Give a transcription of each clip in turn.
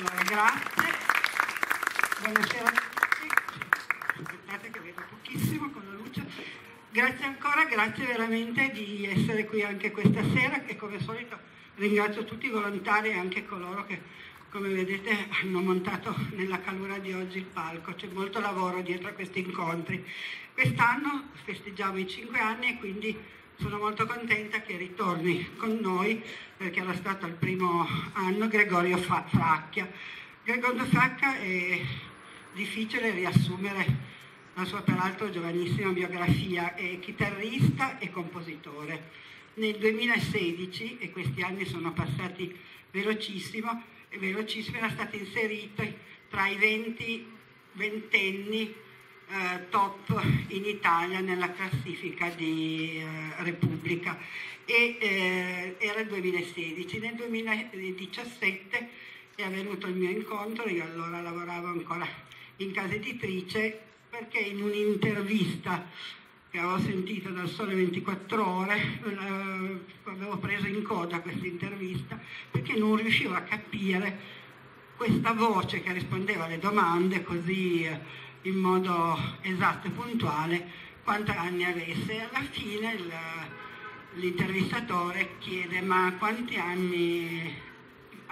Allora, grazie. Buonasera a tutti. Aspettate che vedo pochissimo con la luce. Grazie ancora, grazie veramente di essere qui anche questa sera, che come solito ringrazio tutti i volontari e anche coloro che, come vedete, hanno montato nella calura di oggi il palco. C'è molto lavoro dietro a questi incontri. Quest'anno festeggiamo i 5 anni e quindi sono molto contenta che ritorni con noi, perché era stato il primo anno Gregorio Fracchia. Gregorio Fracchia è difficile riassumere la sua peraltro giovanissima biografia, è chitarrista e compositore. Nel 2016, e questi anni sono passati velocissimo, era stato inserito tra i 20 ventenni top in Italia nella classifica di Repubblica, e era il 2016. Nel 2017 è avvenuto il mio incontro. Io allora lavoravo ancora in casa editrice, perché in un'intervista che avevo sentito dal Sole 24 Ore avevo preso in coda questa intervista, perché non riuscivo a capire questa voce che rispondeva alle domande così in modo esatto e puntuale quanti anni avesse. Alla fine l'intervistatore chiede: ma quanti anni,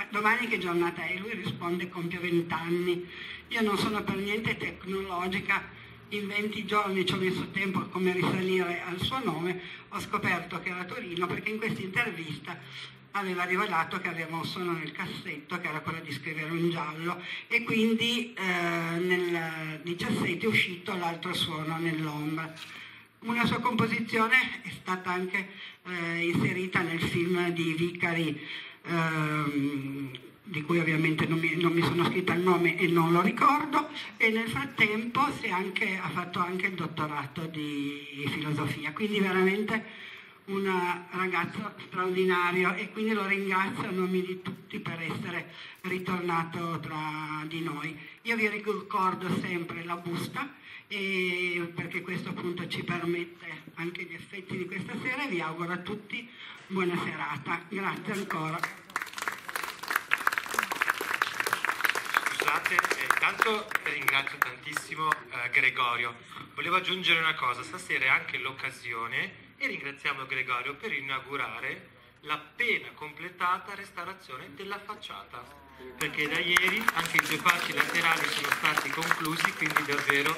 domani che giornata è? Lui risponde: compio 20 anni. Io non sono per niente tecnologica, in 20 giorni ci ho messo tempo a come risalire al suo nome. Ho scoperto che era Torino, perché in questa intervista aveva rivelato che aveva un suono nel cassetto, che era quello di scrivere un giallo, e quindi nel 2017 è uscito L'altro suono nell'ombra. Una sua composizione è stata anche inserita nel film di Vicari, di cui ovviamente non mi sono scritta il nome e non lo ricordo, e nel frattempo ha fatto anche il dottorato di filosofia, quindi veramente una ragazza straordinaria, e quindi lo ringrazio a nome di tutti per essere ritornato tra di noi. Io vi ricordo sempre la busta, perché questo appunto ci permette anche gli effetti di questa sera, e vi auguro a tutti buona serata. Grazie ancora. Scusate, intanto ringrazio tantissimo Gregorio. Volevo aggiungere una cosa: stasera è anche l'occasione, e ringraziamo Gregorio per inaugurare l'appena completata restaurazione della facciata, perché da ieri anche i 2 parti laterali sono stati conclusi, quindi davvero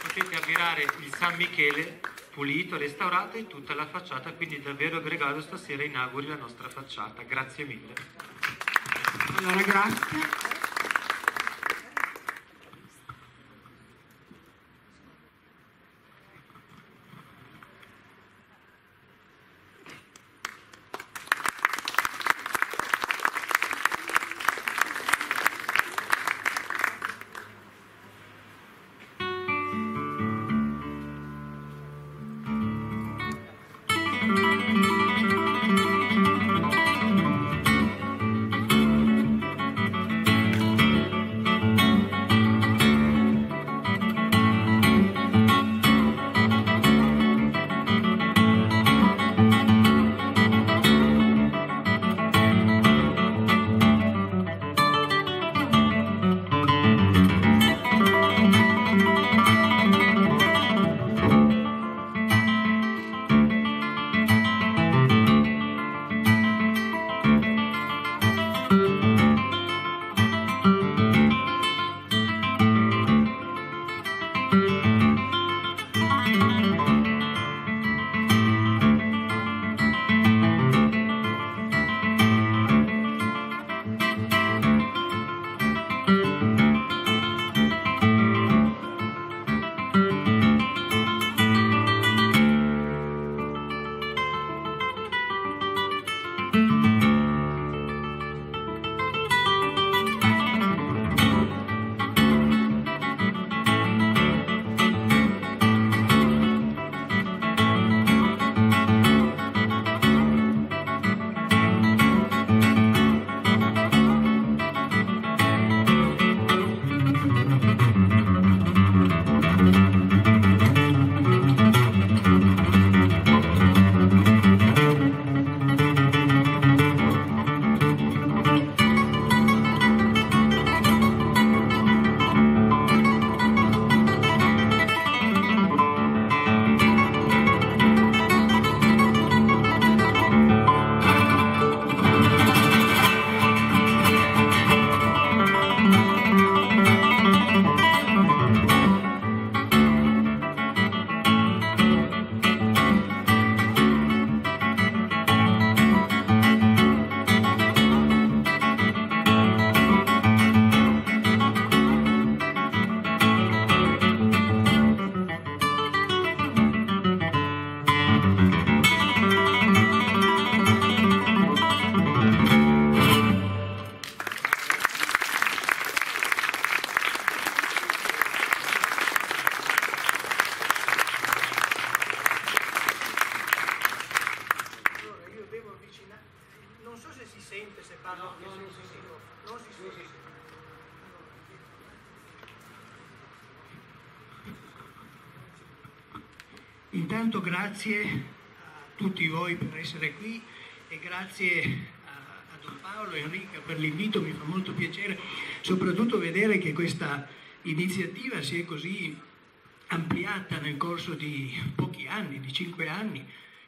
potete ammirare il San Michele pulito, restaurato, e tutta la facciata. Quindi davvero Gregorio stasera inauguri la nostra facciata. Grazie mille. Allora, grazie. Non so se si sente, se parla. No, non si sente. Non si sente. Intanto grazie a tutti voi per essere qui e grazie a Don Paolo e Enrica per l'invito, mi fa molto piacere soprattutto vedere che questa iniziativa si è così ampliata nel corso di pochi anni, di 5 anni,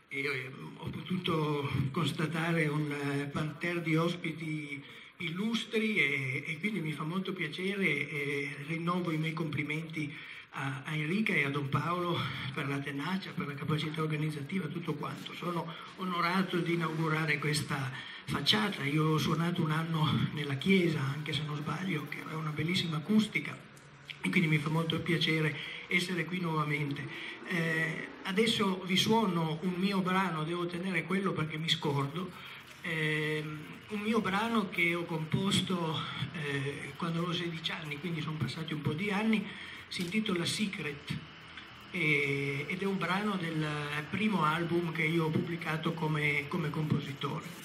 e ho potuto constatare un parterre di ospiti illustri e quindi mi fa molto piacere e rinnovo i miei complimenti a Enrica e a Don Paolo per la tenacia, per la capacità organizzativa, tutto quanto. Sono onorato di inaugurare questa facciata. Io ho suonato un anno nella chiesa, anche se non sbaglio, che aveva una bellissima acustica, e quindi mi fa molto piacere essere qui nuovamente. Adesso vi suono un mio brano, devo tenere quello perché mi scordo, un mio brano che ho composto quando avevo 16 anni, quindi sono passati un po' di anni. Si intitola Secret ed è un brano del primo album che io ho pubblicato come compositore.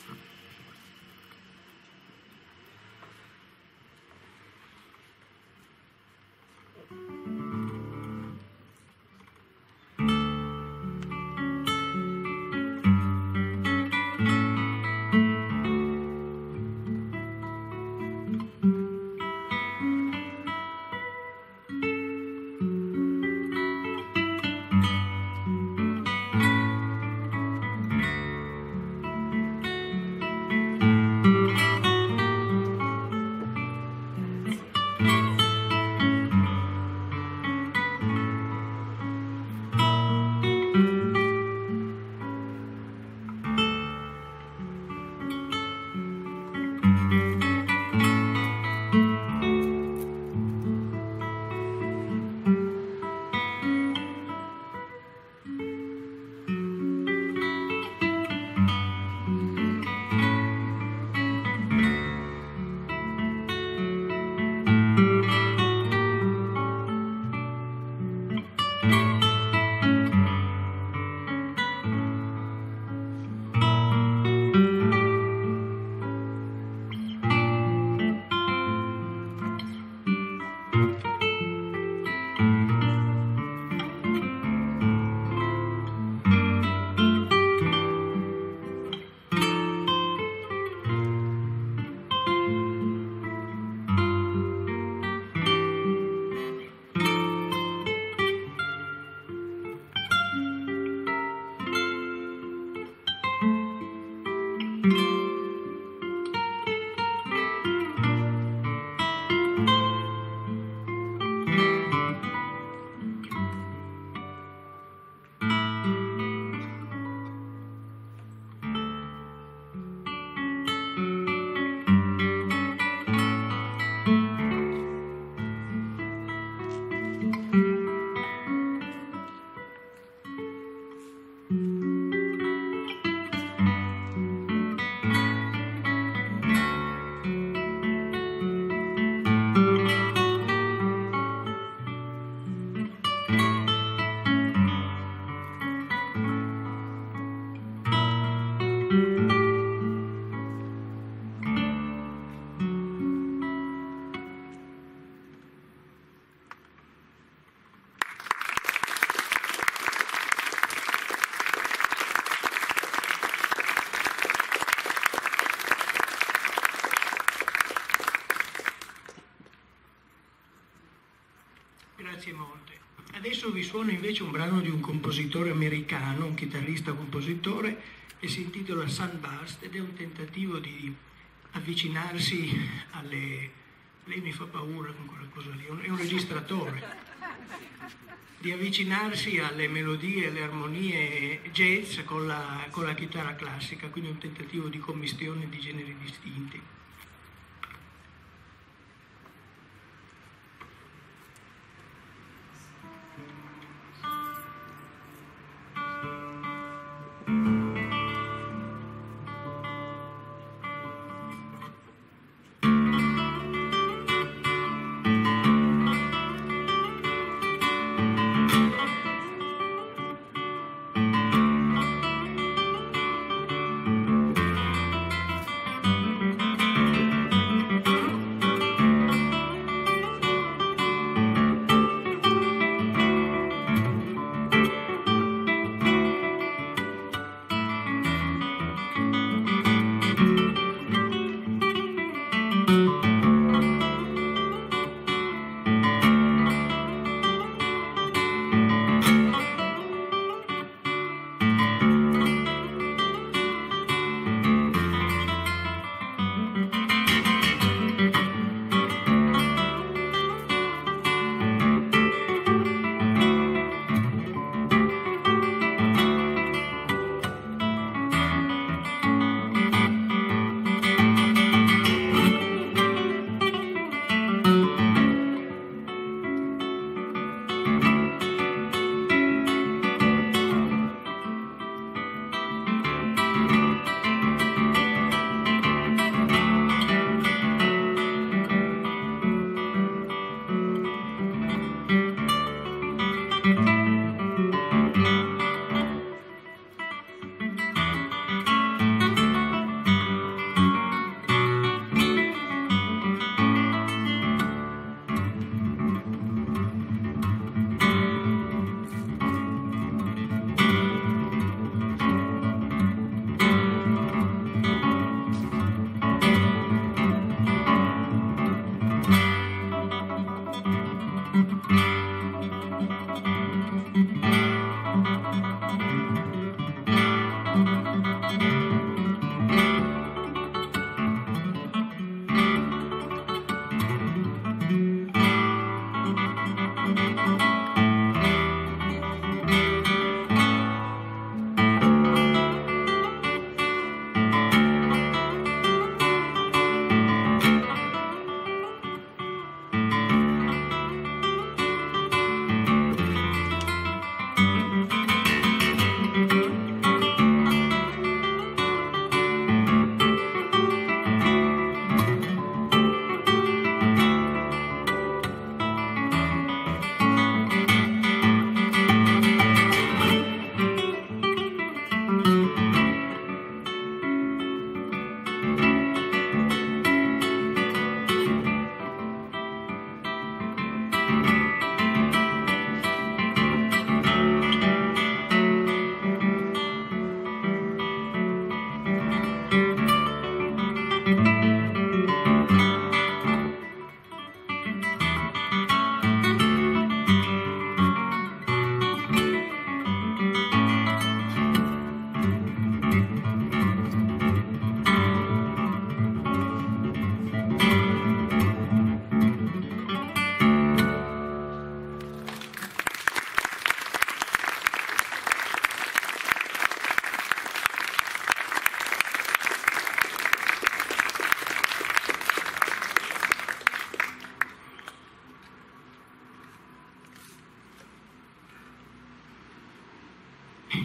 Adesso vi suono invece un brano di un compositore americano, un chitarrista-compositore, che si intitola Sunburst ed è un tentativo di avvicinarsi alle... Lei mi fa paura con quella cosa lì, è un registratore. Di avvicinarsi alle melodie, alle armonie jazz con la chitarra classica, quindi è un tentativo di commistione di generi distinti.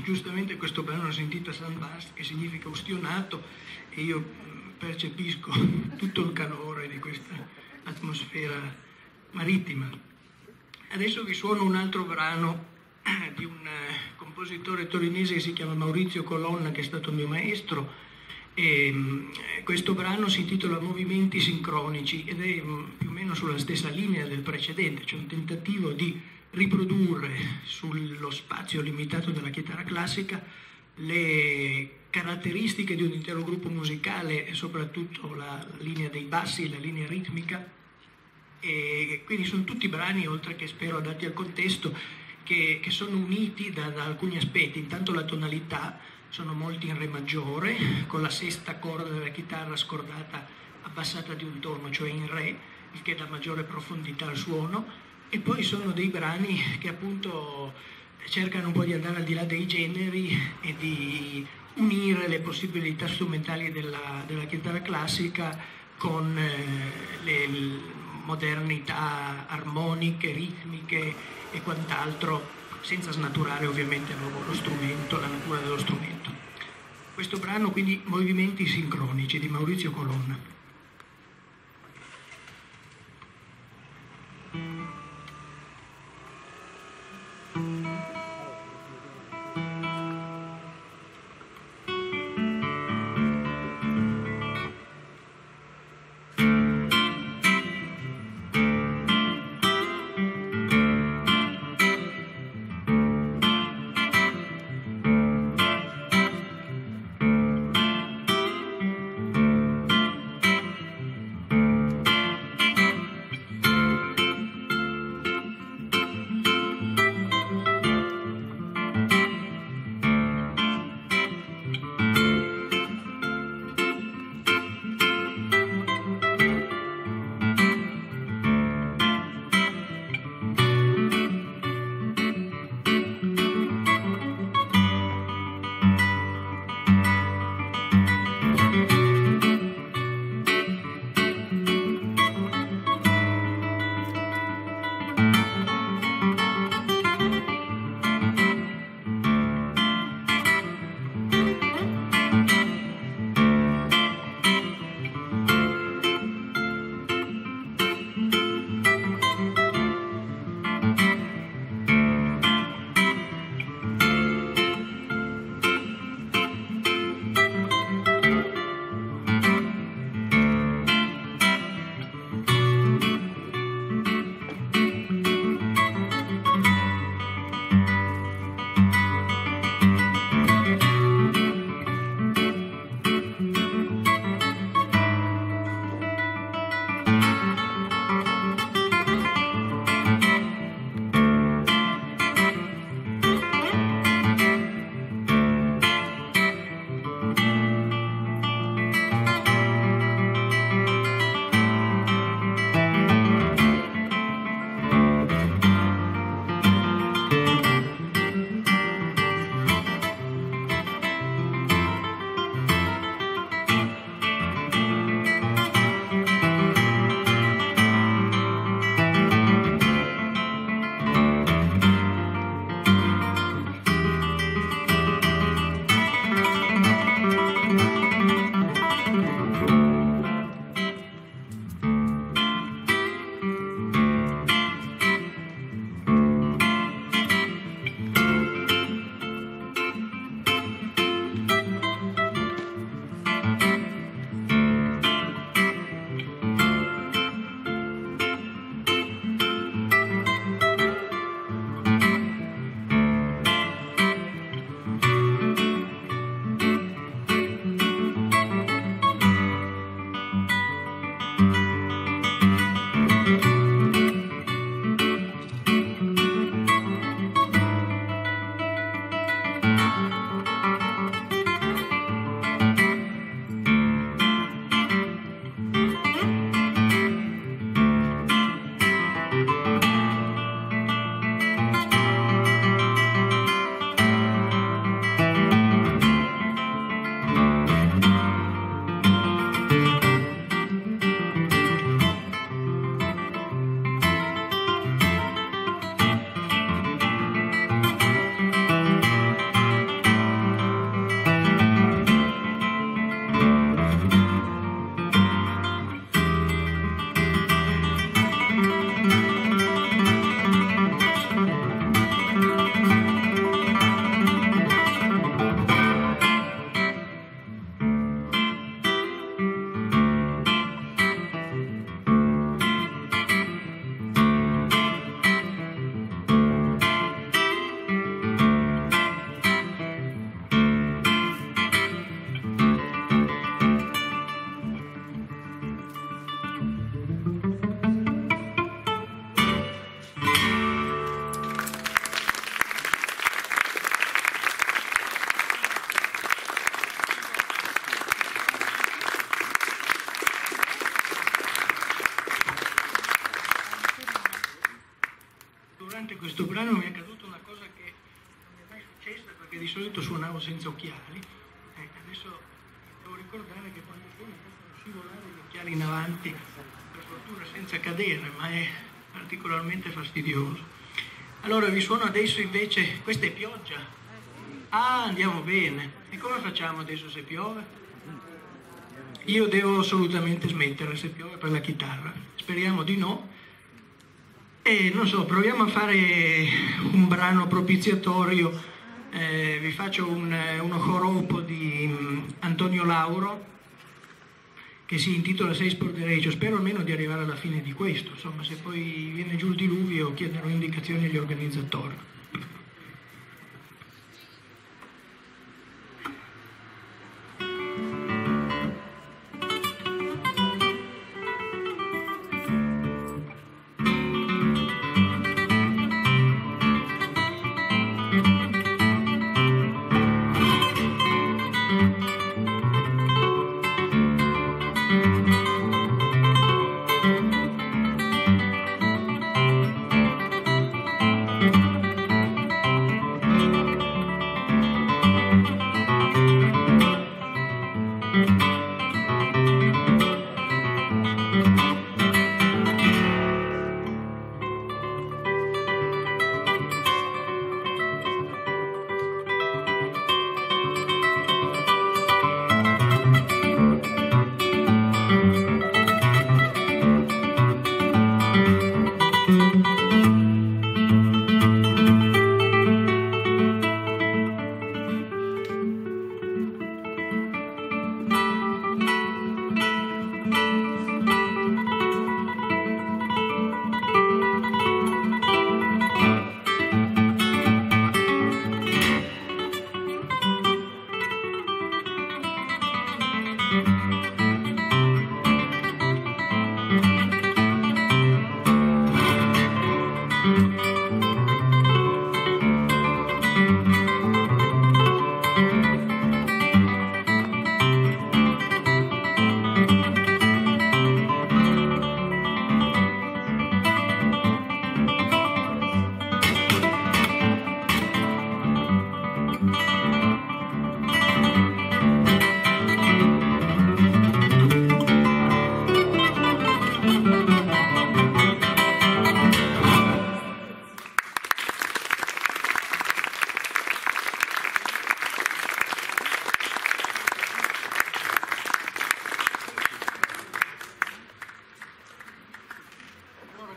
giustamente questo brano l'ho sentito a San Bast, che significa ustionato, e io percepisco tutto il calore di questa atmosfera marittima. Adesso vi suono un altro brano di un compositore torinese che si chiama Maurizio Colonna, che è stato mio maestro, e questo brano si intitola Movimenti sincronici ed è più o meno sulla stessa linea del precedente, cioè un tentativo di riprodurre sullo spazio limitato della chitarra classica le caratteristiche di un intero gruppo musicale e soprattutto la linea dei bassi, la linea ritmica, e quindi sono tutti brani, oltre che spero adatti al contesto, che sono uniti da alcuni aspetti. Intanto la tonalità, sono molti in re maggiore, con la sesta corda della chitarra scordata abbassata di un tono, cioè in re, il che dà maggiore profondità al suono, e poi sono dei brani che appunto cercano un po' di andare al di là dei generi e di unire le possibilità strumentali della chitarra classica con le modernità armoniche, ritmiche e quant'altro, senza snaturare ovviamente lo strumento, la natura dello strumento. Questo brano quindi Movimenti sincronici di Maurizio Colonna. questo brano mi è accaduta una cosa che non mi è mai successa, perché di solito suonavo senza occhiali, e adesso devo ricordare che quando suono possono scivolare gli occhiali in avanti, per fortuna senza cadere, ma è particolarmente fastidioso. Allora vi suono adesso invece, questa è pioggia. Ah, andiamo bene. E come facciamo adesso se piove? Io devo assolutamente smettere se piove per la chitarra. Speriamo di no. E non so, proviamo a fare un brano propiziatorio. Vi faccio uno coropo di Antonio Lauro che si intitola Seis Por Derechos. Spero almeno di arrivare alla fine di questo. Insomma, se poi viene giù il diluvio chiederò indicazioni agli organizzatori.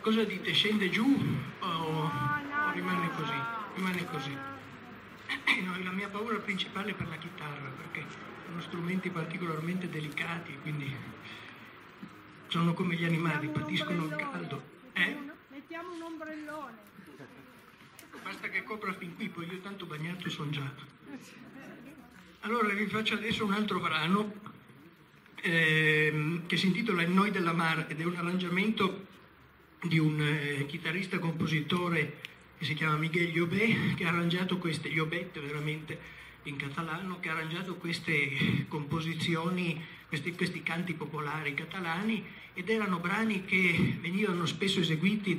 Cosa dite? Scende giù o rimane così? Rimane così. No, la mia paura principale è per la chitarra, perché sono strumenti particolarmente delicati, quindi sono come gli animali, patiscono il caldo. Mettiamo un ombrellone. Basta che copra fin qui, poi io tanto bagnato sono già. Allora vi faccio adesso un altro brano che si intitola Il Noi della Mare ed è un arrangiamento di un chitarrista compositore che si chiama Miguel Llobet, che ha arrangiato queste, Llobet veramente in catalano, che ha arrangiato queste composizioni, questi canti popolari catalani, ed erano brani che venivano spesso eseguiti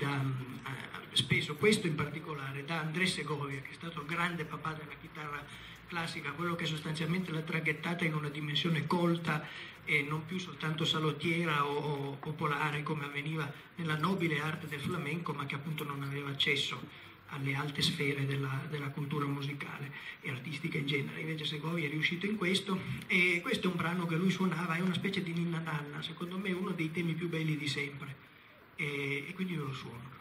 spesso questo in particolare, da Andrés Segovia, che è stato il grande papà della chitarra classica, quello che sostanzialmente l'ha traghettata in una dimensione colta e non più soltanto salottiera o popolare come avveniva nella nobile arte del flamenco, ma che appunto non aveva accesso alle alte sfere della cultura musicale e artistica in genere. Invece Segovia è riuscito in questo, e questo è un brano che lui suonava, è una specie di ninna nanna, secondo me uno dei temi più belli di sempre, e quindi ve lo suono.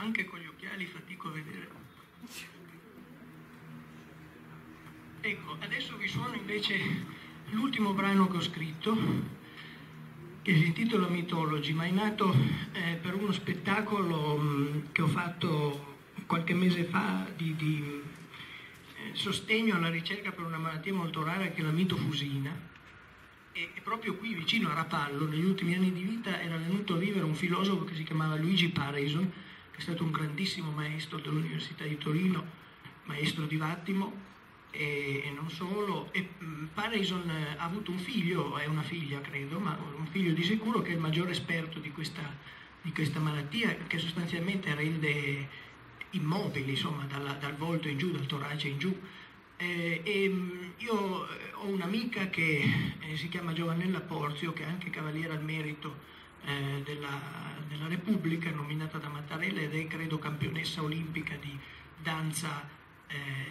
anche con gli occhiali fatico a vedere. Ecco, adesso vi suono invece l'ultimo brano che ho scritto, che si intitola Mythology, ma è nato per uno spettacolo che ho fatto qualche mese fa di sostegno alla ricerca per una malattia molto rara che è la mitofusina. E proprio qui vicino a Rapallo, negli ultimi anni di vita, era venuto a vivere un filosofo che si chiamava Luigi Pareyson, che è stato un grandissimo maestro dell'Università di Torino, maestro di Vattimo e non solo. E Pareyson ha avuto un figlio, è una figlia credo, ma un figlio di sicuro, che è il maggiore esperto di questa malattia, che sostanzialmente rende immobili, insomma, dal volto in giù, dal torace in giù. Io ho un'amica che si chiama Giovannella Porzio, che è anche cavaliera al merito della Repubblica, nominata da Mattarella, ed è credo campionessa olimpica di danza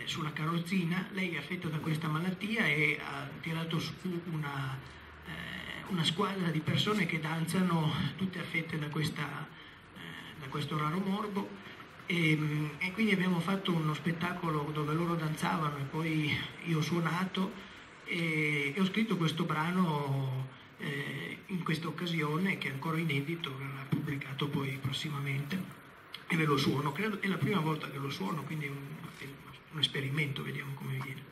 sulla carrozzina. Lei è affetta da questa malattia e ha tirato su una squadra di persone che danzano tutte affette da questo raro morbo. E quindi abbiamo fatto uno spettacolo dove loro danzavano e poi io ho suonato e ho scritto questo brano in questa occasione, che è ancora inedito, verrà pubblicato poi prossimamente, e ve lo suono. Credo è la prima volta che lo suono, quindi è un esperimento, vediamo come viene.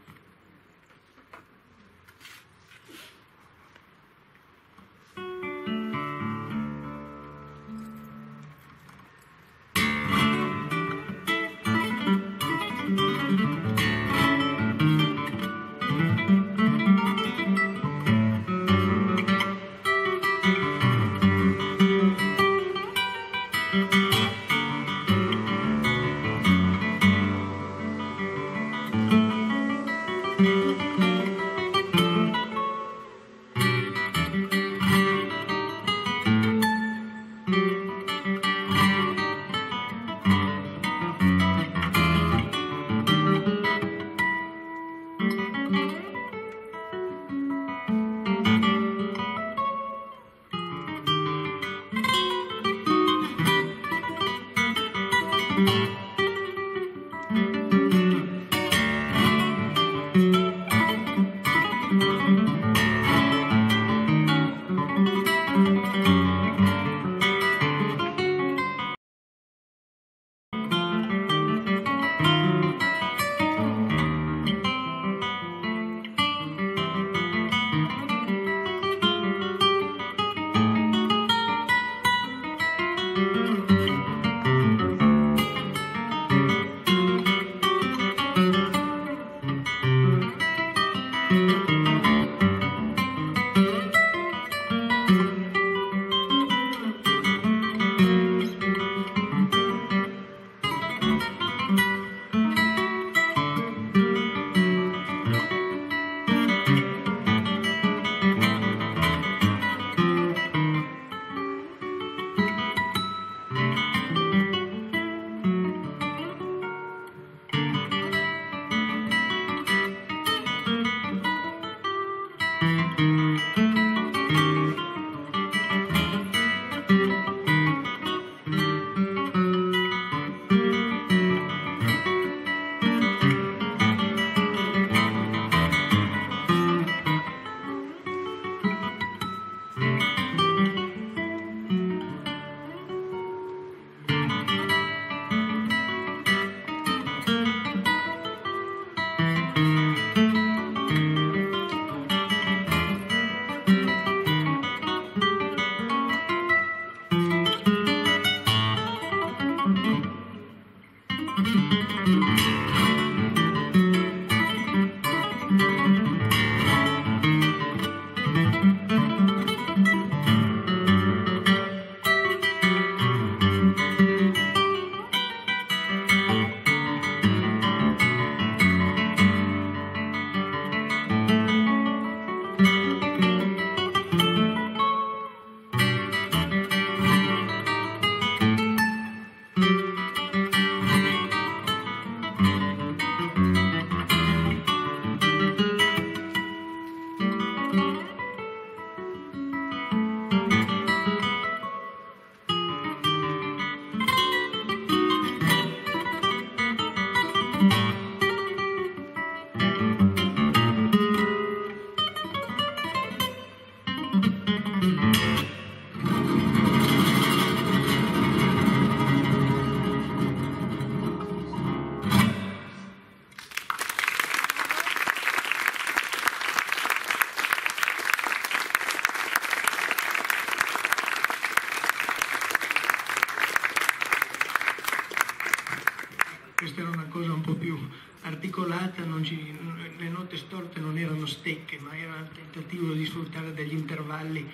questa era una cosa un po' più articolata, le note storte non erano stecche, ma era il tentativo di sfruttare degli intervalli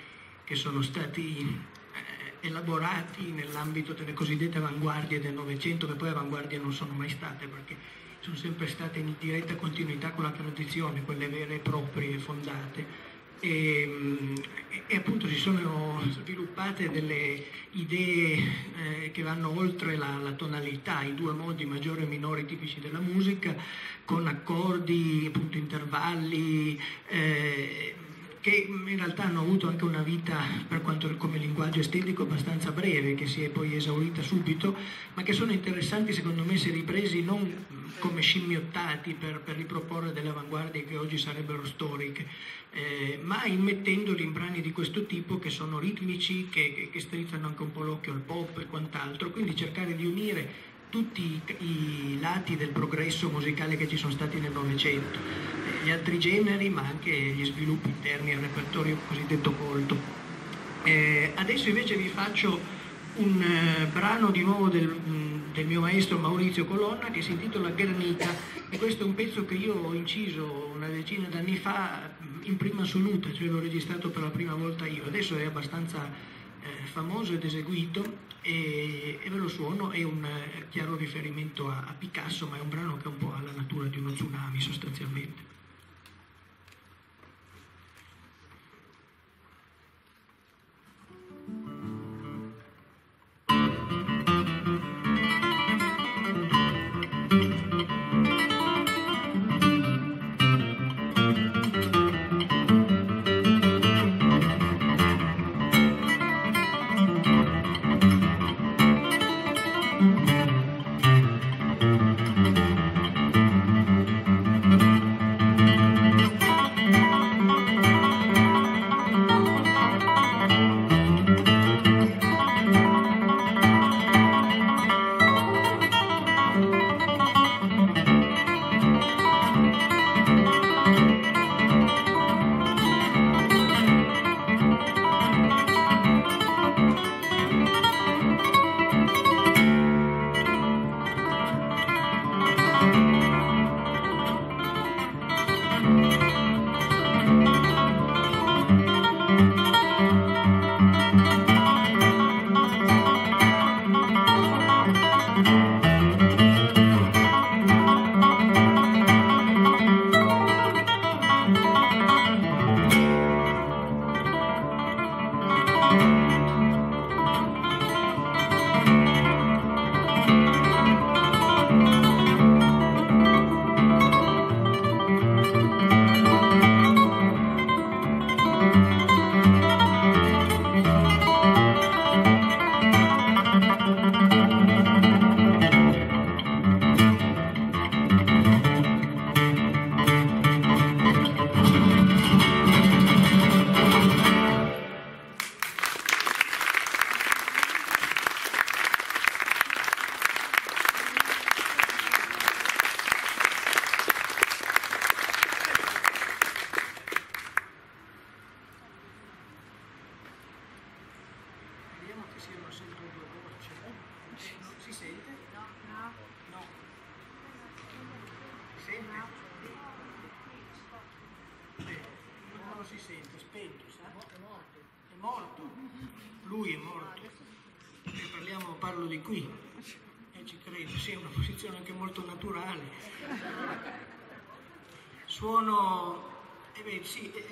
che sono stati elaborati nell'ambito delle cosiddette avanguardie del Novecento, che poi avanguardie non sono mai state, perché sono sempre state in diretta continuità con la tradizione, quelle vere e proprie, fondate. E appunto si sono sviluppate delle idee che vanno oltre la tonalità, i due modi maggiore e minore tipici della musica, con accordi, appunto, intervalli, che in realtà hanno avuto anche una vita, per quanto come linguaggio estetico, abbastanza breve, che si è poi esaurita subito, ma che sono interessanti secondo me se ripresi non come scimmiottati per riproporre delle avanguardie che oggi sarebbero storiche, ma immettendoli in brani di questo tipo che sono ritmici, che strizzano anche un po' l'occhio al pop e quant'altro, quindi cercare di unire tutti i lati del progresso musicale che ci sono stati nel Novecento, gli altri generi, ma anche gli sviluppi interni al repertorio cosiddetto colto. Adesso invece vi faccio un brano di nuovo del mio maestro Maurizio Colonna, che si intitola Gernita, e questo è un pezzo che io ho inciso una decina d'anni fa in prima assoluta, cioè l'ho registrato per la prima volta io, adesso è abbastanza famoso ed eseguito, e ve lo suono. È un chiaro riferimento a Picasso, ma è un brano che è un po' alla natura di uno tsunami sostanzialmente.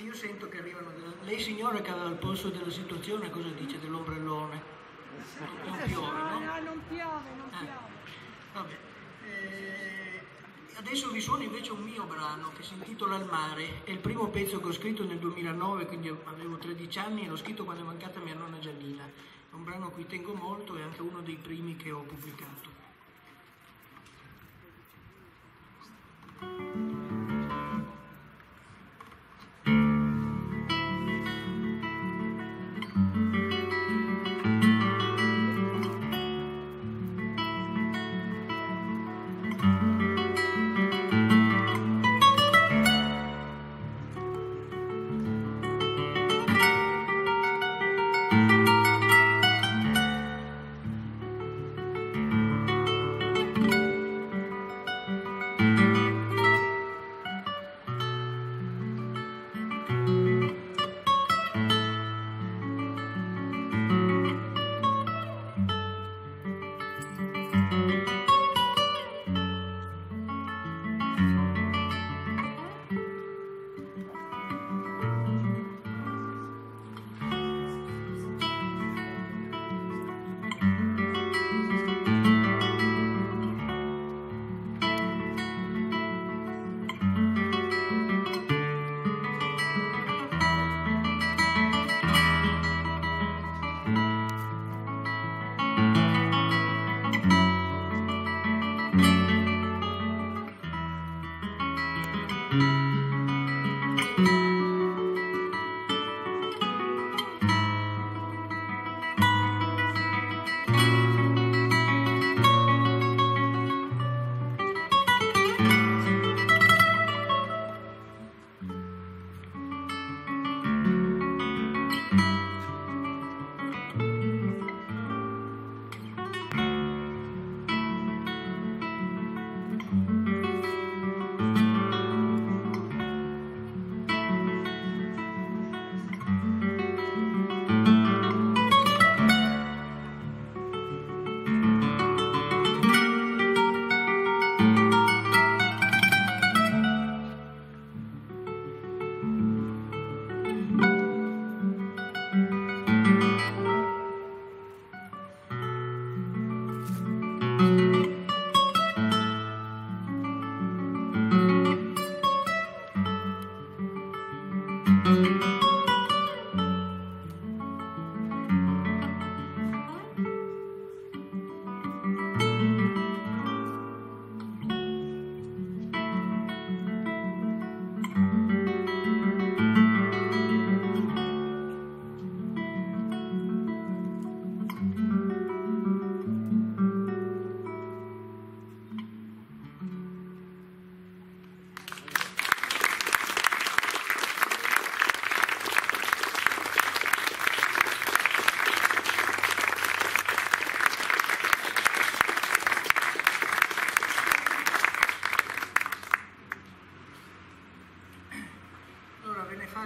Io sento che arrivano. Lei, signora, che aveva il polso della situazione, cosa dice dell'ombrellone? Non piove, no? No, non piove, non piove. Vabbè. Adesso vi suono invece un mio brano che si intitola Il mare. È il primo pezzo che ho scritto nel 2009, quindi avevo 13 anni e l'ho scritto quando è mancata mia nonna Giannina. È un brano a cui tengo molto, è anche uno dei primi che ho pubblicato.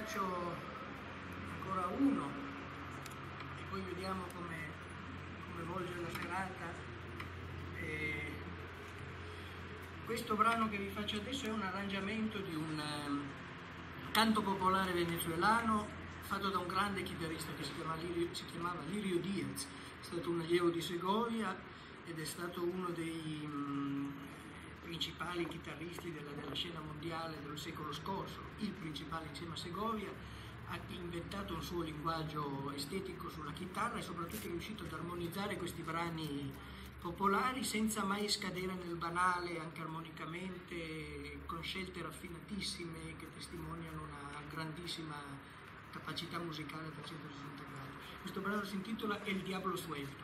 faccio ancora uno e poi vediamo come volge la serata. Questo brano che vi faccio adesso è un arrangiamento di un canto popolare venezuelano fatto da un grande chitarrista che si chiamava Lirio Diaz, è stato un allievo di Segovia ed è stato uno dei principali chitarristi della scena mondiale del secolo scorso, il principale insieme a Segovia. Ha inventato un suo linguaggio estetico sulla chitarra e soprattutto è riuscito ad armonizzare questi brani popolari senza mai scadere nel banale, anche armonicamente, con scelte raffinatissime che testimoniano una grandissima capacità musicale da 160 gradi. Questo brano si intitola Il Diablo Suelto.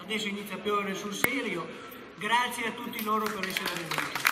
Adesso inizia a piovere sul serio, grazie a tutti loro per essere venuti.